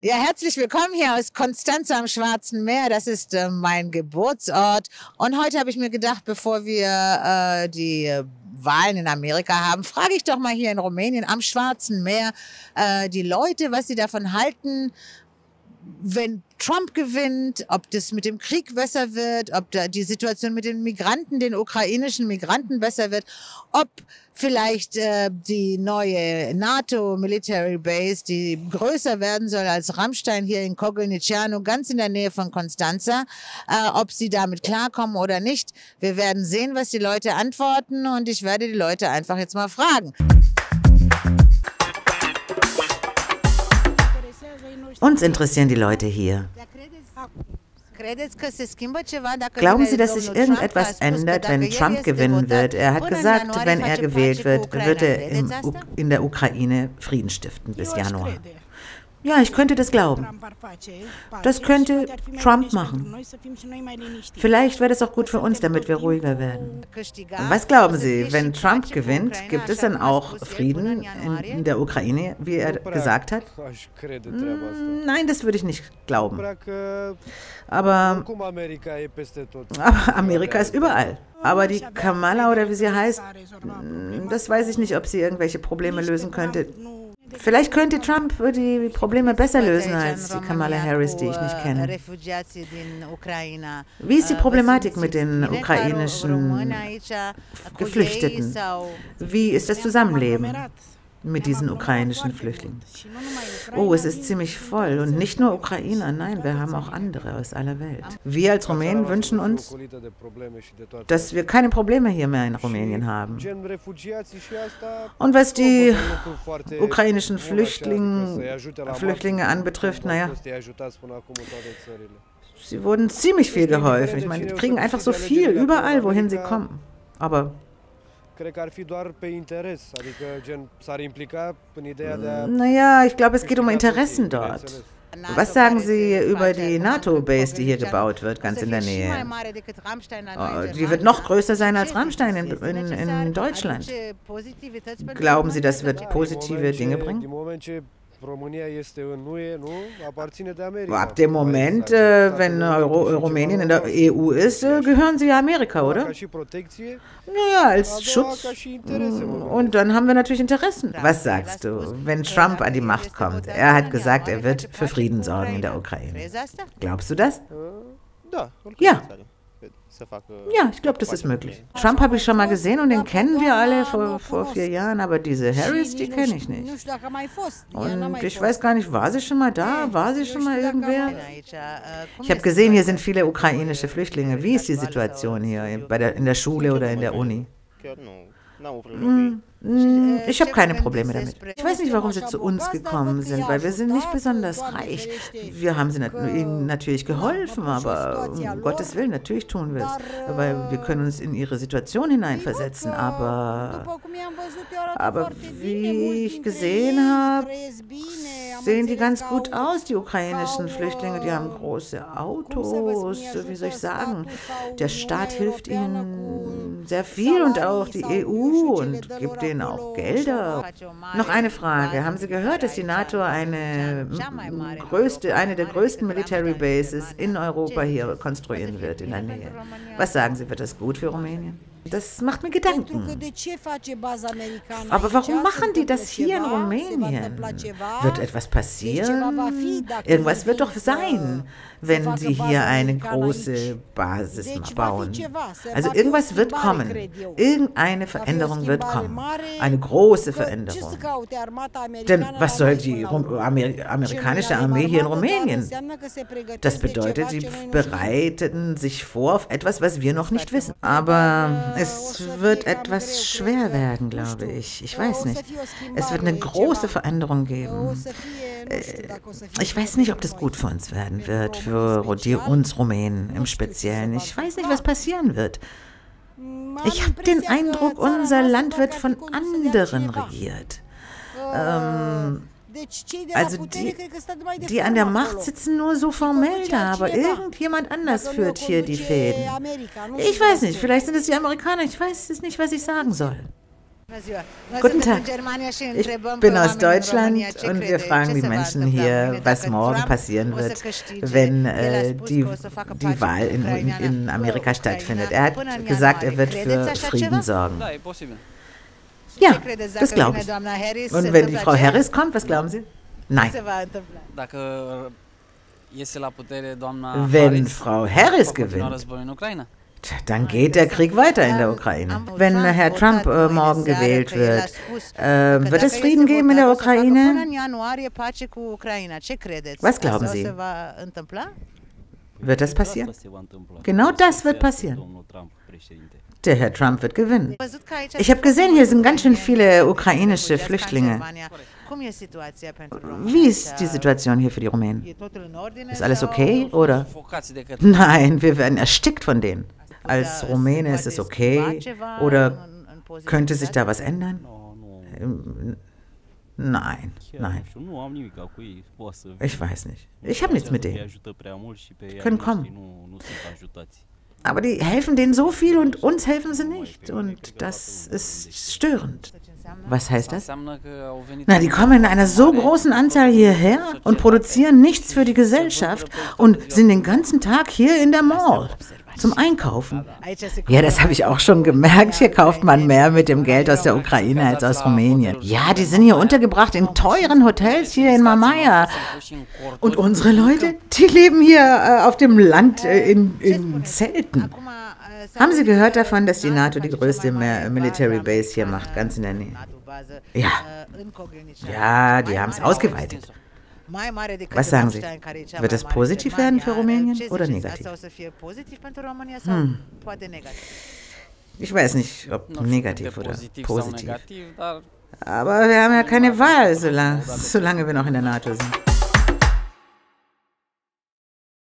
Ja, herzlich willkommen hier aus Constanța am Schwarzen Meer. Das ist mein Geburtsort. Und heute habe ich mir gedacht, bevor wir die Wahlen in Amerika haben, frage ich doch mal hier in Rumänien am Schwarzen Meer die Leute, was sie davon halten, wenn Trump gewinnt, ob das mit dem Krieg besser wird, ob da die Situation mit den Migranten, den ukrainischen Migranten besser wird, ob vielleicht die neue NATO-Military-Base, die größer werden soll als Ramstein hier in Cogliano, ganz in der Nähe von Constanța, ob sie damit klarkommen oder nicht. Wir werden sehen, was die Leute antworten, und ich werde die Leute einfach jetzt mal fragen. Uns interessieren die Leute hier. Glauben Sie, dass sich irgendetwas ändert, wenn Trump gewinnen wird? Er hat gesagt, wenn er gewählt wird, wird er in der Ukraine Frieden stiften bis Januar. Ja, ich könnte das glauben. Das könnte Trump machen. Vielleicht wäre das auch gut für uns, damit wir ruhiger werden. Was glauben Sie, wenn Trump gewinnt, gibt es dann auch Frieden in der Ukraine, wie er gesagt hat? Nein, das würde ich nicht glauben. Aber Amerika ist überall. Aber die Kamala oder wie sie heißt, das weiß ich nicht, ob sie irgendwelche Probleme lösen könnte. Vielleicht könnte Trump die Probleme besser lösen als die Kamala Harris, die ich nicht kenne. Wie ist die Problematik mit den ukrainischen Geflüchteten? Wie ist das Zusammenleben mit diesen ukrainischen Flüchtlingen? Oh, es ist ziemlich voll. Und nicht nur Ukrainer, nein, wir haben auch andere aus aller Welt. Wir als Rumänen wünschen uns, dass wir keine Probleme hier mehr in Rumänien haben. Und was die ukrainischen Flüchtlinge anbetrifft, naja, sie wurden ziemlich viel geholfen. Ich meine, die kriegen einfach so viel, überall, wohin sie kommen. Aber naja, ich glaube, es geht um Interessen dort. Was sagen Sie über die NATO-Base, die hier gebaut wird, ganz in der Nähe? Die wird noch größer sein als Ramstein in Deutschland. Glauben Sie, das wird positive Dinge bringen? Ab dem Moment, wenn Rumänien in der EU ist, gehören sie Amerika, oder? Naja, als Schutz. Und dann haben wir natürlich Interessen. Was sagst du, wenn Trump an die Macht kommt? Er hat gesagt, er wird für Frieden sorgen in der Ukraine. Glaubst du das? Ja. Ja, ich glaube, das ist möglich. Trump habe ich schon mal gesehen und den kennen wir alle vor 4 Jahren, aber diese Harris, die kenne ich nicht. Und ich weiß gar nicht, war sie schon mal da? War sie schon mal irgendwer? Ich habe gesehen, hier sind viele ukrainische Flüchtlinge. Wie ist die Situation hier in der Schule oder in der Uni? Ich habe keine Probleme damit. Ich weiß nicht, warum sie zu uns gekommen sind, weil wir sind nicht besonders reich. Wir haben ihnen natürlich geholfen, aber um Gottes Willen, natürlich tun wir es, weil wir können uns in ihre Situation hineinversetzen. Aber wie ich gesehen habe, sehen die ganz gut aus, die ukrainischen Flüchtlinge. Die haben große Autos, wie soll ich sagen. Der Staat hilft ihnen sehr viel und auch die EU und gibt denen auch Gelder. Noch eine Frage. Haben Sie gehört, dass die NATO eine der größten Military Bases in Europa hier konstruieren wird in der Nähe? Was sagen Sie, wird das gut für Rumänien? Das macht mir Gedanken. Aber warum machen die das hier in Rumänien? Wird etwas passieren? Irgendwas wird doch sein, wenn sie hier eine große Basis bauen. Also irgendwas wird kommen. Irgendeine Veränderung wird kommen. Eine große Veränderung. Denn was soll die amerikanische Armee hier in Rumänien? Das bedeutet, sie bereiten sich vor auf etwas, was wir noch nicht wissen. Aber es wird etwas schwer werden, glaube ich. Ich weiß nicht. Es wird eine große Veränderung geben. Ich weiß nicht, ob das gut für uns werden wird, für uns Rumänen im Speziellen. Ich weiß nicht, was passieren wird. Ich habe den Eindruck, unser Land wird von anderen regiert. Also die an der Macht sitzen nur so formell da, aber irgendjemand anders führt hier die Fäden. Ich weiß nicht, vielleicht sind es die Amerikaner, ich weiß es nicht, was ich sagen soll. Guten Tag, ich bin aus Deutschland und wir fragen die Menschen hier, was morgen passieren wird, wenn die Wahl in Amerika stattfindet. Er hat gesagt, er wird für Frieden sorgen. Ja, das glaube ich. Und wenn die Frau Harris kommt, was glauben Sie? Nein. Wenn Frau Harris gewinnt, dann geht der Krieg weiter in der Ukraine. Wenn Herr Trump morgen gewählt wird, wird es Frieden geben in der Ukraine? Was glauben Sie? Wird das passieren? Genau das wird passieren. Der Herr Trump wird gewinnen. Ich habe gesehen, hier sind ganz schön viele ukrainische Flüchtlinge. Wie ist die Situation hier für die Rumänen? Ist alles okay, oder? Nein, wir werden erstickt von denen. Als Rumäne ist es okay, oder könnte sich da was ändern? Nein, nein. Ich weiß nicht. Ich habe nichts mit denen. Die können kommen. Aber die helfen denen so viel und uns helfen sie nicht. Und das ist störend. Was heißt das? Na, die kommen in einer so großen Anzahl hierher und produzieren nichts für die Gesellschaft und sind den ganzen Tag hier in der Mall zum Einkaufen. Ja, das habe ich auch schon gemerkt. Hier kauft man mehr mit dem Geld aus der Ukraine als aus Rumänien. Ja, die sind hier untergebracht in teuren Hotels hier in Mamaia. Und unsere Leute, die leben hier auf dem Land in Zelten. Haben Sie gehört davon, dass die NATO die größte Military Base hier macht, ganz in der Nähe? Ja, ja, die haben es ausgeweitet. Was sagen Sie? Wird das positiv werden für Rumänien oder negativ? Ich weiß nicht, ob negativ oder positiv. Aber wir haben ja keine Wahl, solange wir noch in der NATO sind.